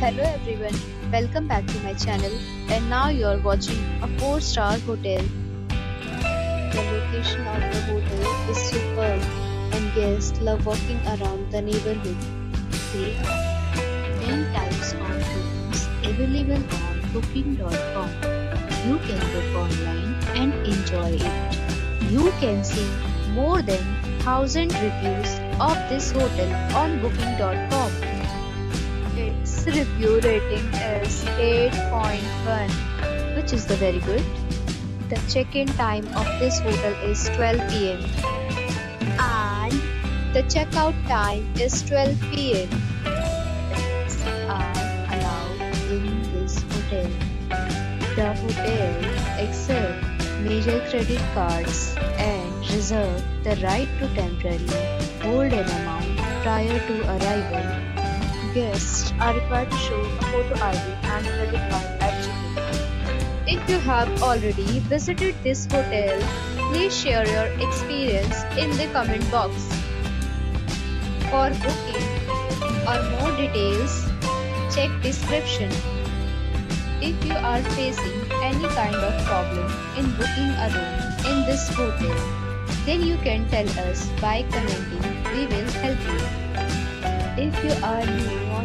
Hello everyone, welcome back to my channel, and now you are watching a 4-star hotel. The location of the hotel is superb and guests love walking around the neighborhood. There are 10 types of rooms available on booking.com. You can book online and enjoy it. You can see more than 1,000 reviews of this hotel on booking.com. Its review rating is 8.1, which is very good. The check-in time of this hotel is 12 PM and the check-out time is 12 PM. Pets are allowed in this hotel. The hotel accepts major credit cards and reserves the right to temporarily hold an amount prior to arrival. Guests are required to show a photo ID and credit card at check-in. If you have already visited this hotel, please share your experience in the comment box. For booking or more details, check description. If you are facing any kind of problem in booking a room in this hotel, then you can tell us by commenting. We will help you. If you are new on